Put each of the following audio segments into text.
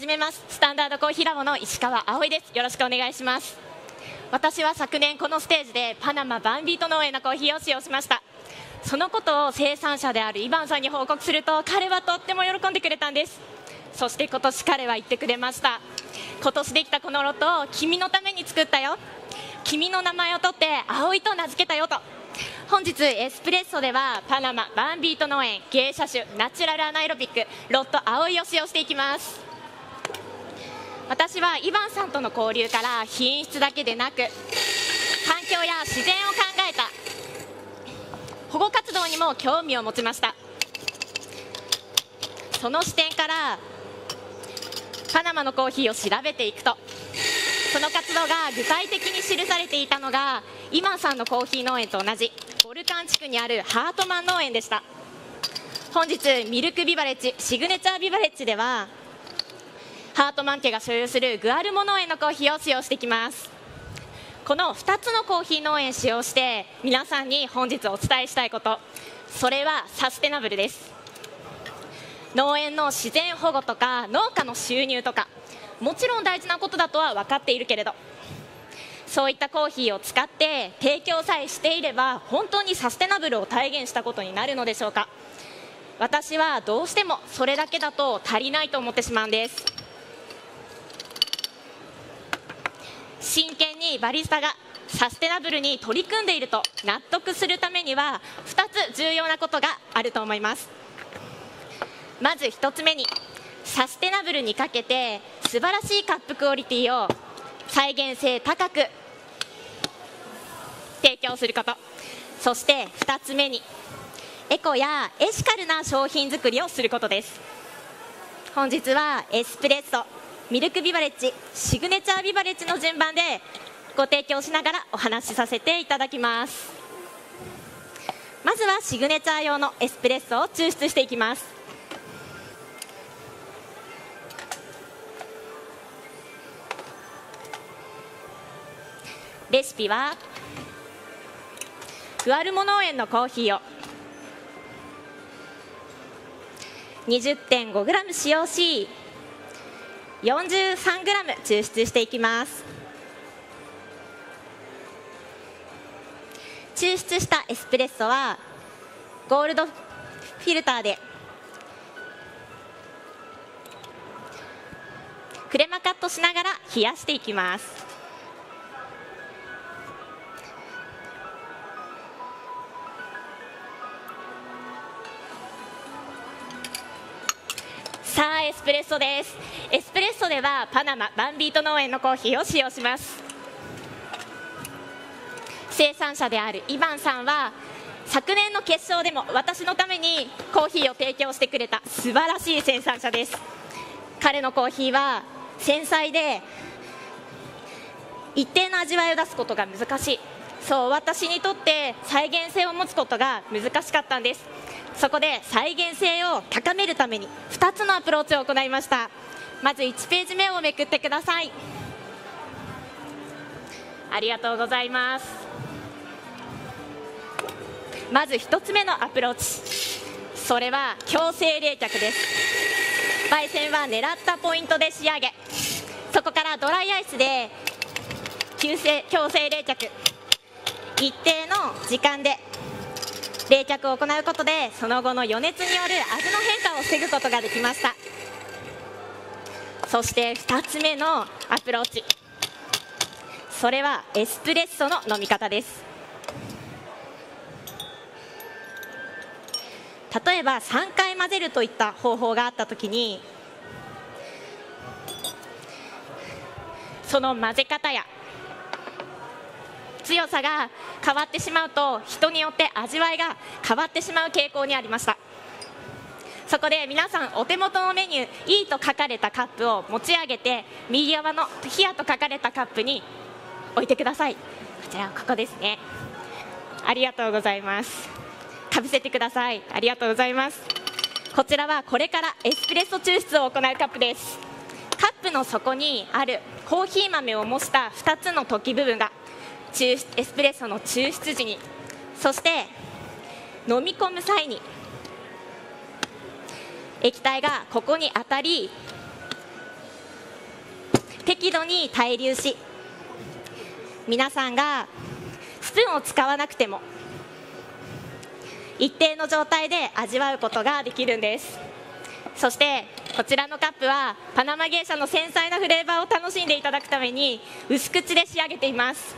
始めます。スタンダードコーヒーラボの石川葵です。よろしくお願いします。私は昨年このステージでパナマバンビート農園のコーヒーを使用しました。そのことを生産者であるイバンさんに報告すると、彼はとっても喜んでくれたんです。そして今年彼は言ってくれました。今年できたこのロトを君のために作ったよ。君の名前を取って葵と名付けたよと。本日エスプレッソではパナマバンビート農園芸者種ナチュラルアナエロビックロット葵を使用していきます。私はイバンさんとの交流から、品質だけでなく環境や自然を考えた保護活動にも興味を持ちました。その視点からパナマのコーヒーを調べていくと、その活動が具体的に記されていたのが、イバンさんのコーヒー農園と同じボルカン地区にあるハートマン農園でした。本日ミルクビバレッジ、シグネチャービバレッジではハートマン家が所有するグアルモ農園のコーヒーを使用してきます。この2つのコーヒー農園を使用して、皆さんに本日お伝えしたいこと、それはサステナブルです。農園の自然保護とか農家の収入とか、もちろん大事なことだとは分かっているけれど、そういったコーヒーを使って提供さえしていれば、本当にサステナブルを体現したことになるのでしょうか。私はどうしてもそれだけだと足りないと思ってしまうんです。真剣にバリスタがサステナブルに取り組んでいると納得するためには、2つ重要なことがあると思います。まず1つ目に、サステナブルにかけて素晴らしいカップクオリティを再現性高く提供すること。そして2つ目に、エコやエシカルな商品作りをすることです。本日はエスプレッソ、ミルクビバレッジ、シグネチャービバレッジの順番でご提供しながらお話しさせていただきます。まずはシグネチャー用のエスプレッソを抽出していきます。レシピはグアルモ農園のコーヒーを 20.5g 使用し、 43g 抽出していきます。抽出したエスプレッソはゴールドフィルターでクレマカットしながら冷やしていきます。さあ、エスプレッソです。エスプレッソではパナマバンビート農園のコーヒーを使用します。生産者であるイバンさんは、昨年の決勝でも私のためにコーヒーを提供してくれた素晴らしい生産者です。彼のコーヒーは繊細で一定の味わいを出すことが難しい、そう、私にとって再現性を持つことが難しかったんです。そこで再現性を高めるために2つのアプローチを行いました。まず1ページ目をめくってください。ありがとうございます。まず1つ目のアプローチ、それは強制冷却です。焙煎は狙ったポイントで仕上げ、そこからドライアイスで強制冷却、一定の時間で冷却を行うことで、その後の余熱による味の変化を防ぐことができました。そして2つ目のアプローチ、それはエスプレッソの飲み方です。例えば3回混ぜるといった方法があったときに、その混ぜ方や強さが変わってしまうと、人によって味わいが変わってしまう傾向にありました。そこで皆さん、お手元のメニュー「E」と書かれたカップを持ち上げて、右側の「冷や」と書かれたカップに置いてください。こちらはここですね。ありがとうございます。かぶせてください。ありがとうございます。こちらはこれからエスプレッソ抽出を行うカップです。カップの底にあるコーヒー豆を模した2つの突起部分がエスプレッソの抽出時に、そして飲み込む際に液体がここに当たり、適度に対流し、皆さんがスプーンを使わなくても一定の状態で味わうことができるんです。そしてこちらのカップはパナマゲイシャの繊細なフレーバーを楽しんでいただくために薄口で仕上げています。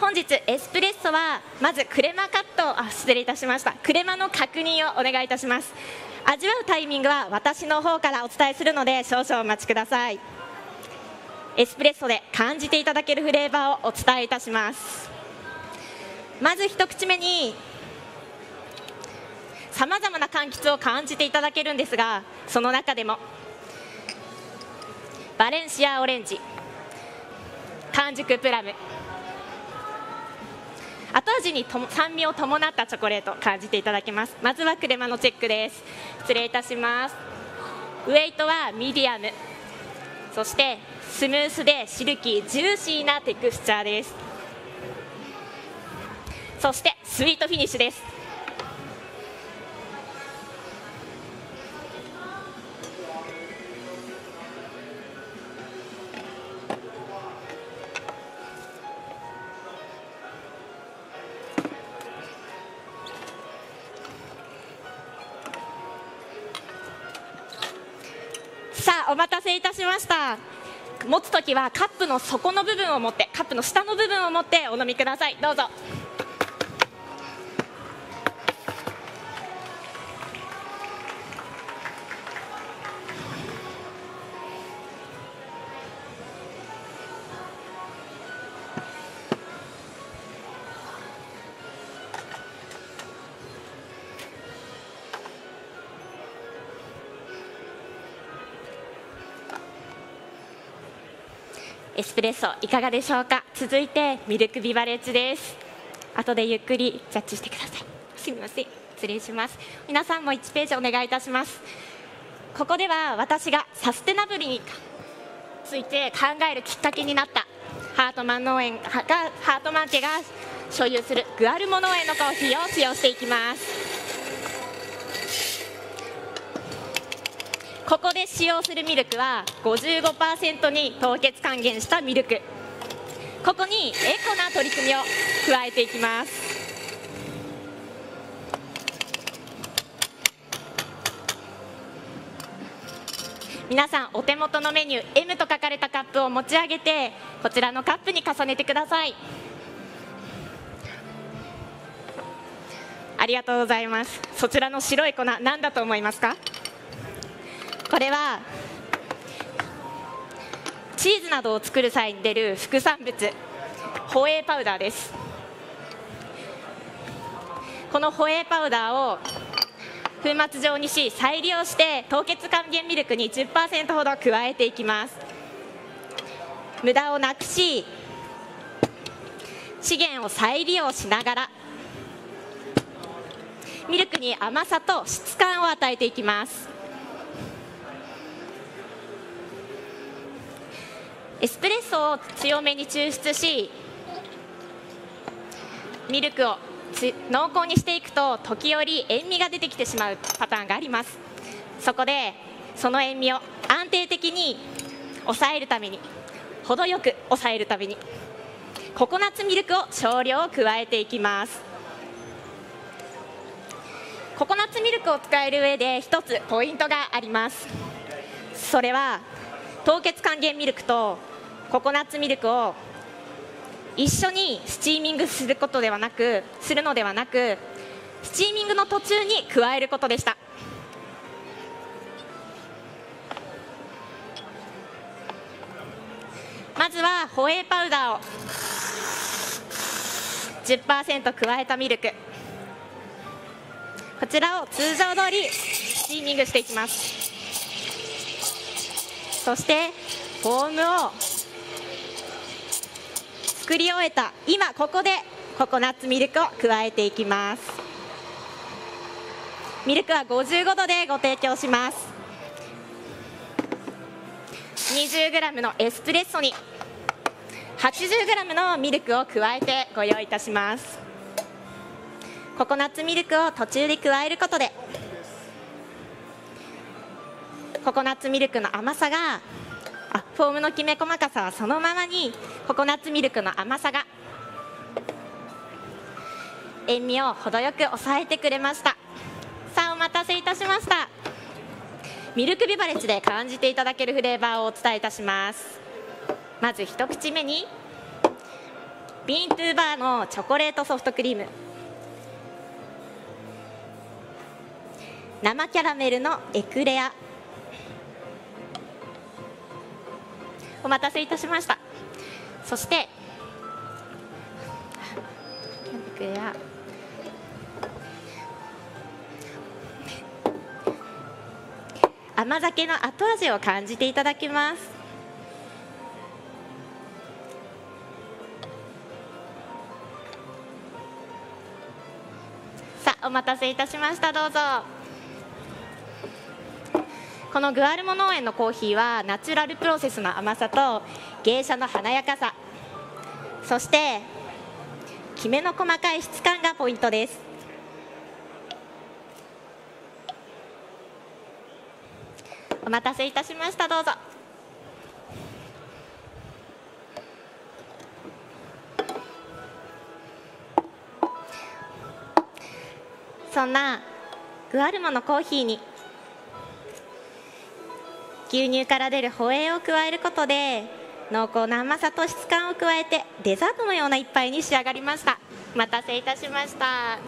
本日エスプレッソはまずクレマカット、失礼いたしました、クレマの確認をお願いいたします。味わうタイミングは私の方からお伝えするので少々お待ちください。エスプレッソで感じていただけるフレーバーをお伝えいたします。まず一口目にさまざまな柑橘を感じていただけるんですが、その中でもバレンシアオレンジ、完熟プラム、後味に酸味を伴ったチョコレートを感じていただけます。まずはクレマのチェックです。失礼いたします。ウェイトはミディアム、そしてスムースでシルキージューシーなテクスチャーです。そしてスイートフィニッシュです。さあ、お待たせいたしました。持つときはカップの底の部分を持って、カップの下の部分を持ってお飲みください。どうぞ。エスプレッソいかがでしょうか。続いてミルクビバレッジです。後でゆっくりジャッジしてください。すみません、失礼します。皆さんも1ページお願いいたします。ここでは私がサステナブルについて考えるきっかけになったハートマン家が所有するグアルモ農園のコーヒーを使用していきます。ここで使用するミルクは 55% に凍結還元したミルク。ここにエコな取り組みを加えていきます。皆さんお手元のメニュー M と書かれたカップを持ち上げて、こちらのカップに重ねてください。ありがとうございます。そちらの白い粉何だと思いますか。これはチーズなどを作る際に出る副産物、ホエーパウダーです。このホエーパウダーを粉末状にし、再利用して凍結還元ミルクに 10% ほど加えていきます。無駄をなくし、資源を再利用しながらミルクに甘さと質感を与えていきます。エスプレッソを強めに抽出し、ミルクを濃厚にしていくと時折塩味が出てきてしまうパターンがあります。そこでその塩味を安定的に抑えるために、程よく抑えるためにココナッツミルクを少量加えていきます。ココナッツミルクを使える上で一つポイントがあります。それは凍結還元ミルクとココナッツミルクを一緒にスチーミングするのではなく、スチーミングの途中に加えることでした。まずはホエーパウダーを 10% 加えたミルク、こちらを通常通りスチーミングしていきます。そしてフォームを作り終えた今ここでココナッツミルクを加えていきます。ミルクは55度でご提供します。 20g のエスプレッソに 80g のミルクを加えてご用意いたします。ココナッツミルクを途中で加えることでココナッツミルクの甘さがフォームのきめ細かさはそのままにココナッツミルクの甘さが塩味を程よく抑えてくれました。さあお待たせいたしました。ミルクビバレッジで感じていただけるフレーバーをお伝えいたします。まず一口目にビーントゥーバーのチョコレートソフトクリーム、生キャラメルのエクレア、お待たせいたしました。そして甘酒の後味を感じていただきます。さあお待たせいたしました。どうぞ。このグアルモ農園のコーヒーはナチュラルプロセスの甘さと芸者の華やかさ、そしてきめの細かい質感がポイントです。お待たせいたしました。どうぞ。そんなグアルモのコーヒーに牛乳から出るホエーを加えることで濃厚な甘さと質感を加えてデザートのような一杯に仕上がりました。お待たせいたしました。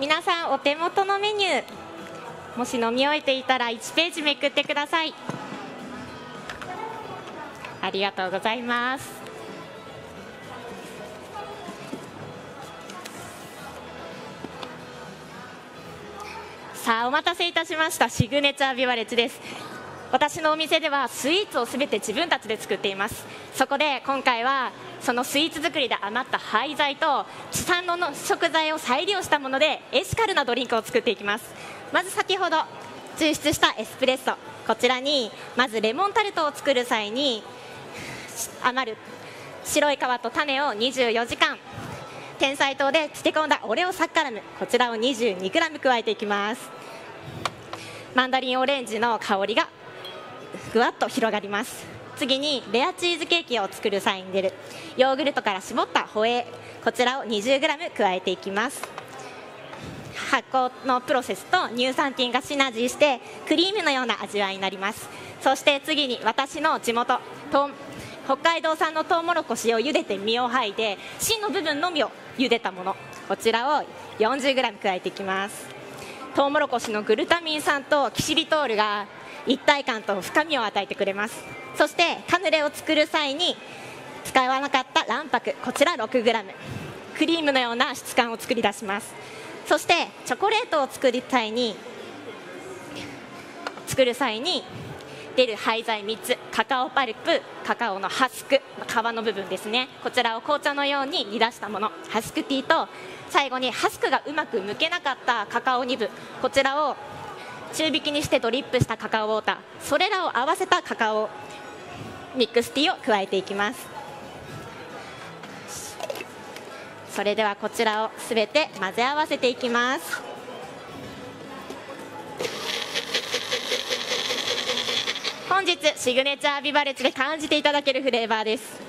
皆さんお手元のメニュー、もし飲み終えていたら1ページめくってください。ありがとうございます。さあお待たせいたしました。シグネチャービバレッジです。私のお店ではスイーツをすべて自分たちで作っています。そこで今回はそのスイーツ作りで余った廃材と地産の食材を再利用したものでエシカルなドリンクを作っていきます。まず先ほど抽出したエスプレッソ、こちらにまずレモンタルトを作る際に余る白い皮と種を24時間天才糖で漬け込んだオレオサッカラム、こちらを 22g 加えていきます。マンダリンオレンジの香りがぐわっと広がります。次にレアチーズケーキを作る際に出るヨーグルトから絞ったホエー、こちらを 20g 加えていきます。発酵のプロセスと乳酸菌がシナジーしてクリームのような味わいになります。そして次に私の地元北海道産のトウモロコシを茹でて実を剥いで芯の部分のみを茹でたもの、こちらを 40g 加えていきます。トウモロコシのグルタミン酸とキシリトールが一体感と深みを与えてくれます。そしてカヌレを作る際に使わなかった卵白、こちら 6g クリームのような質感を作り出します。そしてチョコレートを作る際に出る廃材3つ、カカオパルプ、カカオのハスク、皮の部分ですね、こちらを紅茶のように煮出したものハスクティーと、最後にハスクがうまく剥けなかったカカオニブ、こちらを中挽きにしてドリップしたカカオウォーター、それらを合わせたカカオミックスティーを加えていきます。それではこちらをすべて混ぜ合わせていきます。本日シグネチャービバレッジで感じていただけるフレーバーです。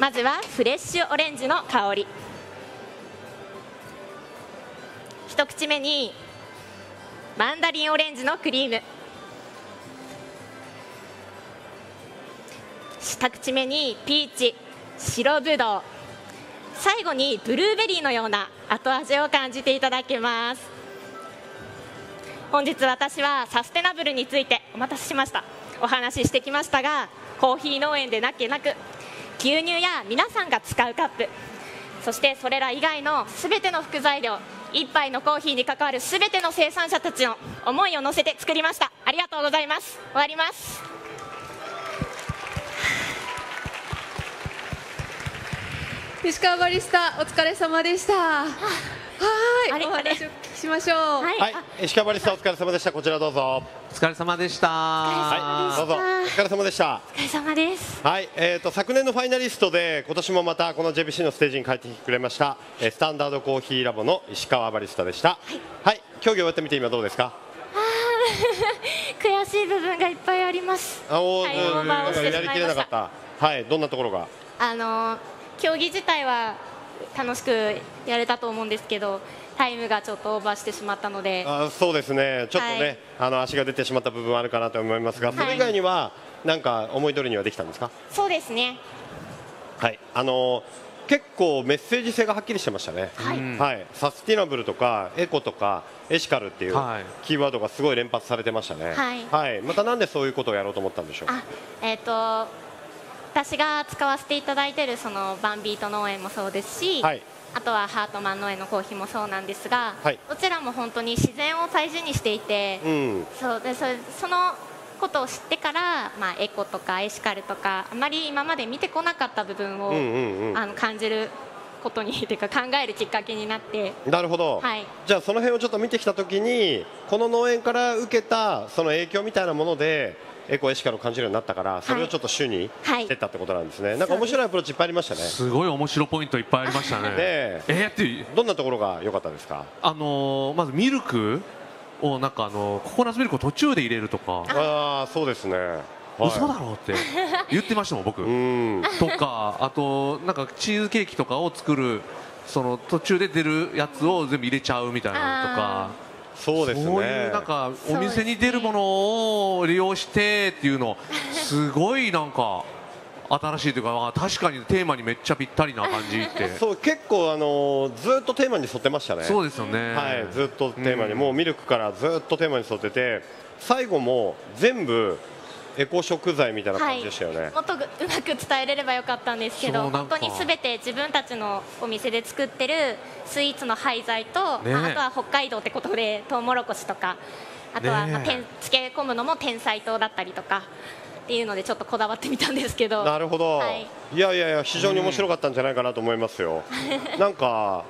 まずはフレッシュオレンジの香り、一口目にマンダリンオレンジのクリーム、二口目にピーチ、白ぶどう、最後にブルーベリーのような後味を感じていただけます。本日私はサステナブルについてお待たせしましたお話ししてきましたが、コーヒー農園でなけなく牛乳や皆さんが使うカップ、そしてそれら以外のすべての副材料、一杯のコーヒーに関わるすべての生産者たちの思いを乗せて作りました。ありがとうございます。終わります。石川バリスタお疲れ様でした。はい、お話を聞きましょう。はい、石川バリスタお疲れ様でした。こちらどうぞ。お疲れ様でした。はい、どうぞ。お疲れ様でした。お疲れ様です。はい、昨年のファイナリストで、今年もまたこの JBC のステージに帰ってくれました。スタンダードコーヒーラボの石川バリスタでした。はい、競技終わってみて今どうですか。悔しい部分がいっぱいあります。やりきれなかった。はい、どんなところが。競技自体は楽しくやれたと思うんですけど、タイムがちょっとオーバーしてしまったので。そうですね、ちょっとね、足が出てしまった部分はあるかなと思いますが、それ以外にはなんか思い通りにはできたんですか。そうですね。はい、結構メッセージ性がはっきりしてましたね。はい、サスティナブルとかエコとかエシカルっていうキーワードがすごい連発されてましたね。はい、またなんでそういうことをやろうと思ったんでしょう。私が使わせていただいているそのバンビート農園もそうですし、はい、あとはハートマン農園のコーヒーもそうなんですが、はい、どちらも本当に自然を大事にしていて、うん、そのことを知ってから、エコとかエシカルとかあまり今まで見てこなかった部分を感じることにというか考えるきっかけになって。なるほど、はい、じゃあその辺をちょっと見てきたときにこの農園から受けたその影響みたいなものでエコエシカルを感じるようになったから、それをちょっと主にしてったってことなんですね。なんか面白いアプローチいっぱいありましたね。すごい面白いポイントいっぱいありましたね。どんなところが良かったですか。まずミルクをなんかココナッツミルクを途中で入れるとか。そうですね。嘘だろうって言ってましたもん僕。とかあとなんかチーズケーキとかを作るその途中で出るやつを全部入れちゃうみたいなのとか。そうですね。そういうなんかお店に出るものを利用してっていうのすごいなんか新しいというか、確かにテーマにめっちゃぴったりな感じってそう結構ずっとテーマに沿ってましたね。そうですよね。はい、ずっとテーマに、もうミルクからずっとテーマに沿ってて、最後も全部エコ食材みたいな感じでしたよね。もっとうまく伝えれればよかったんですけど、本当にすべて自分たちのお店で作ってるスイーツの廃材と、あとは北海道ってことでトウモロコシとか、あとは漬け込むのも天才糖だったりとかっていうのでちょっとこだわってみたんですけど。なるほど、はい、いや非常に面白かったんじゃないかなと思いますよ。なんか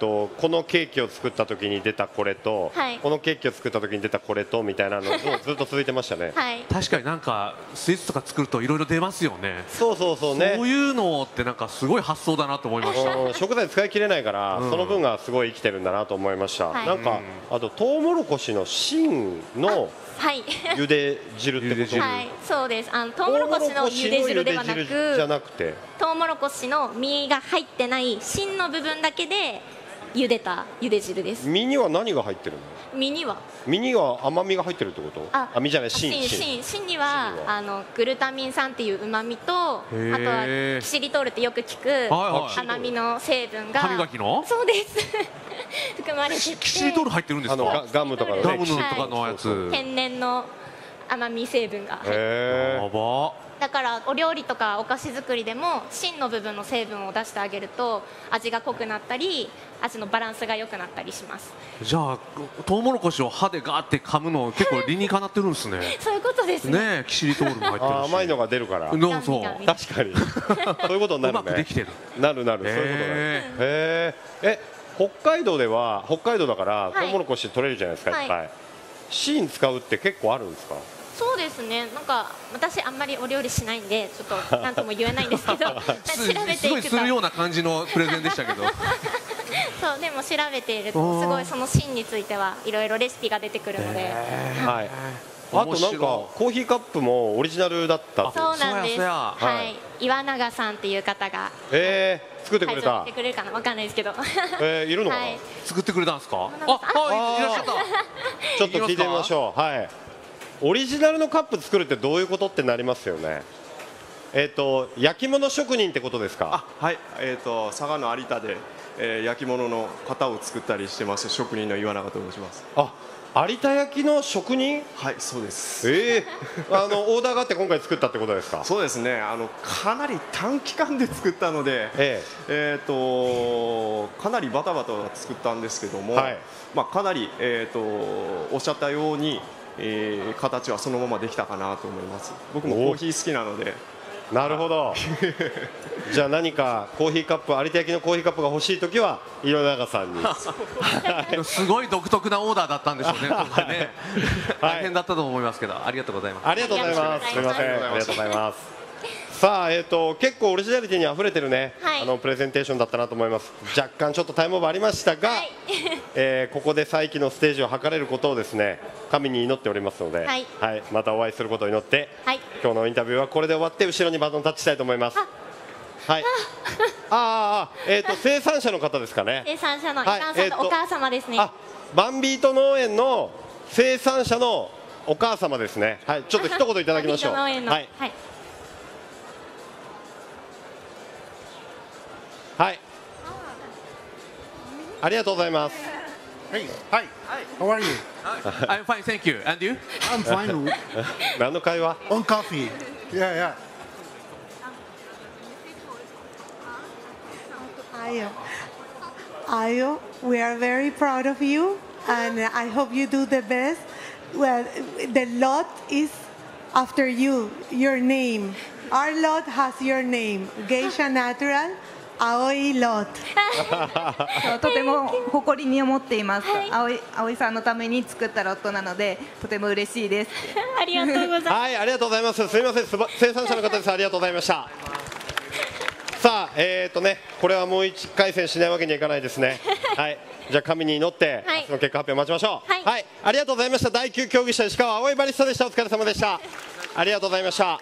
このケーキを作った時に出たこれと、はい、このケーキを作った時に出たこれとみたいなのずっと続いてましたね。、はい、確かになんかスイーツとか作るといろいろ出ますよね。そうね。そういうのってなんかすごい発想だなと思いました。食材使い切れないから、その分がすごい生きてるんだなと思いました、はい、なんかあとトウモロコシの芯の茹で汁ってこと、はい、そうです。トウモロコシの茹で汁ではなく、トウモロコシの実が入ってない芯の部分だけで茹でた茹で汁です。身には何が入ってるの？身には甘みが入ってるってこと？身じゃない、芯にはグルタミン酸っていう旨味と、あとはキシリトールってよく聞く甘みの成分が。歯磨きの？そうです。含まれてて。キシリトール入ってるんですか？ガムとかのやつ。天然の甘み成分が。だからお料理とかお菓子作りでも芯の部分の成分を出してあげると味が濃くなったり味のバランスが良くなったりします。じゃあトウモロコシを歯でガーって噛むの結構理にかなってるんですね。そういうことですね。キシリトールも入ってるし甘いのが出るから。そう確かにそういうことになるね。うまくできてる。なるそういうことだね。北海道だからトウモロコシ取れるじゃないですか、いっぱい。芯使うって結構あるんですか？そうですね。なんか私あんまりお料理しないんでちょっとなんとも言えないんですけど調べていくとすごいするような感じのプレゼンでしたけどそうでも調べているとすごいその芯についてはいろいろレシピが出てくるので、はい、あとなんかコーヒーカップもオリジナルだったそうなんです。はい、岩永さんっていう方が作ってくれた。作ってくれるかなわかんないですけど。いるのかな。作ってくれたんですか。あ、いらっしゃった。ちょっと聞いてみましょう。はい。オリジナルのカップ作るってどういうことってなりますよね。焼き物職人ってことですか？あ、はい、佐賀の有田で、焼き物の型を作ったりしてます職人の岩永と申します。あ、有田焼の職人？はい、そうです。オーダーがあって今回作ったってことですか？そうですね、かなり短期間で作ったので、かなりバタバタ作ったんですけども、はい、まあかなり、おっしゃったように、形はそのままできたかなと思います。僕もコーヒー好きなので。なるほどじゃあ何かコーヒーカップ、有田焼のコーヒーカップが欲しいときは岩永さんにすごい独特なオーダーだったんでしょうね大変だったと思いますけど、ありがとうございます。ありがとうございます。すみません、ありがとうございます。さあ、結構オリジナリティにあふれてるね、はい、プレゼンテーションだったなと思います。若干ちょっとタイムオーバーありましたが、はい、ここで再起のステージを図れることをですね、神に祈っておりますので、はい、はい、またお会いすることを祈って、はい、今日のインタビューはこれで終わって後ろにバトンタッチしたいと思います。はい。ああ、生産者の方ですかね。生産者の伊川さんのお母様ですね。あ、バンビート農園の生産者のお母様ですね。はい、ちょっと一言いただきましょう。はい。はい。ありがとうございます。Hey, hi. How are you? I'm fine, thank you. And you? I'm fine. 何の会話？ On coffee. Yeah, yeah. Ayo, we are very proud of you, and I hope you do the best. Well, the lot is after you, your name. Our lot has your name, Geisha Natural.青いロットとても誇りに思っています、はい、葵さんのために作ったロットなのでとても嬉しいですありがとうございますはい、ありがとうございます。すみません、生産者の方です。ありがとうございましたさあ、これはもう一回戦しないわけにはいかないですねはい、じゃあ神に祈って、はい、明日の結果発表を待ちましょう。はい、はい、ありがとうございました。第9競技者石川葵バリスタでした。お疲れ様でしたありがとうございました。